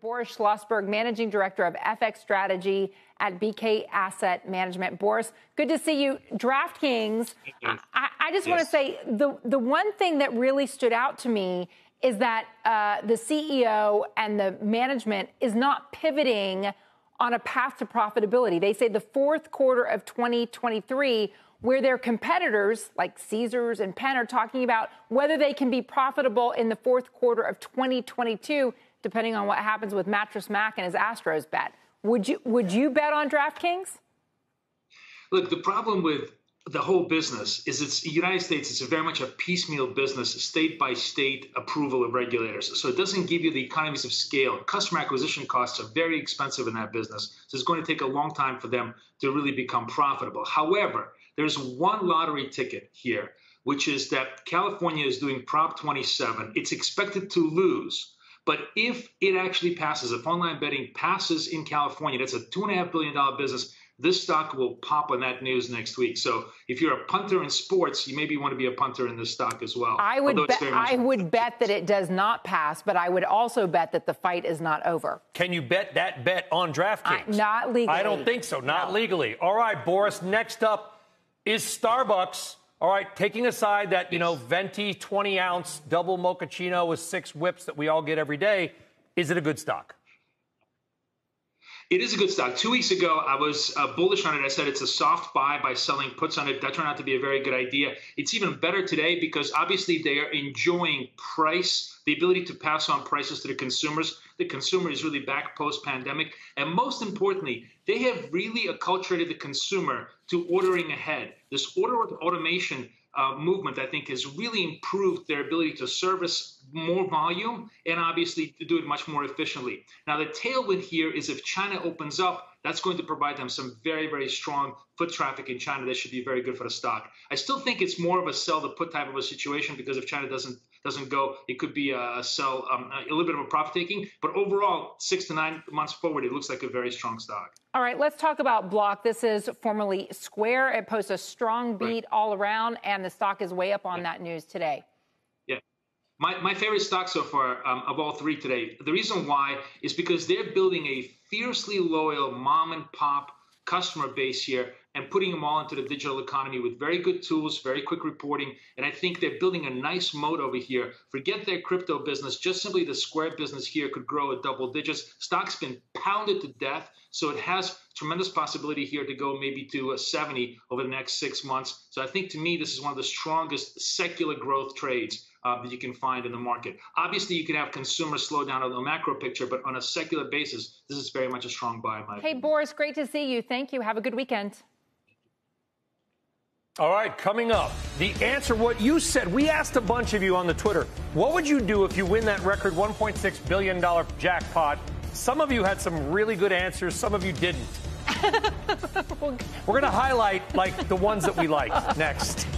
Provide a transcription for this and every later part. Boris Schlossberg, Managing Director of FX Strategy at BK Asset Management. Boris, good to see you. DraftKings, I just want to say the one thing that really stood out to me is that the CEO and the management is not pivoting on a path to profitability. They say the fourth quarter of 2023, where their competitors like Caesars and Penn are talking about whether they can be profitable in the fourth quarter of 2022, depending on what happens with Mattress Mack and his Astros bet. Would you bet on DraftKings? Look, the problem with the whole business is it's the United States. It's very much a piecemeal business, state by state approval of regulators. So it doesn't give you the economies of scale. Customer acquisition costs are very expensive in that business. So it's going to take a long time for them to really become profitable. However, there's one lottery ticket here, which is that California is doing Prop 27. It's expected to lose. But if it actually passes, if online betting passes in California, that's a $2.5 billion business. This stock will pop on that news next week. So if you're a punter in sports, you maybe want to be a punter in this stock as well. I would bet that it does not pass, but I would also bet that the fight is not over. Can you bet that bet on DraftKings? Not legally. I don't think so. Not legally. All right, Boris, next up is Starbucks. All right, taking aside that, you know, venti 20-ounce double mochaccino with 6 whips that we all get every day, is it a good stock? It is a good stock. 2 weeks ago, I was bullish on it. I said it's a soft buy by selling puts on it. That turned out to be a very good idea. It's even better today because obviously they are enjoying price, the ability to pass on prices to the consumers. The consumer is really back post-pandemic. And most importantly, they have really acculturated the consumer to ordering ahead. This order automation movement, I think, has really improved their ability to service more volume and obviously to do it much more efficiently. Now, the tailwind here is if China opens up, that's going to provide them some very, very strong foot traffic in China. That should be very good for the stock. I still think it's more of a sell the put type of a situation because if China doesn't go, it could be a sell, a little bit of a profit taking. But overall, 6 to 9 months forward, it looks like a very strong stock. All right, let's talk about Block. This is formerly Square. It posts a strong beat all around, and the stock is way up on that news today. My favorite stock so far of all three today, the reason why is because they're building a fiercely loyal mom and pop customer base here and putting them all into the digital economy with very good tools, very quick reporting. And I think they're building a nice moat over here. Forget their crypto business. Just simply the Square business here could grow at double digits. Stock's been pounded to death. So it has tremendous possibility here to go maybe to 70 over the next 6 months. So I think to me, this is one of the strongest secular growth trades that you can find in the market. Obviously, you can have consumer slowdown on the macro picture, but on a secular basis, this is very much a strong buy in my opinion. Hey, Boris, great to see you. Thank you. Have a good weekend. All right, coming up, the answer, what you said. We asked a bunch of you on the Twitter, what would you do if you win that record $1.6 billion jackpot? Some of you had some really good answers. Some of you didn't. We're going to highlight, like, the ones that we like next.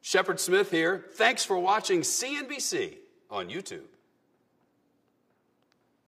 Shepherd Smith here. Thanks for watching CNBC on YouTube.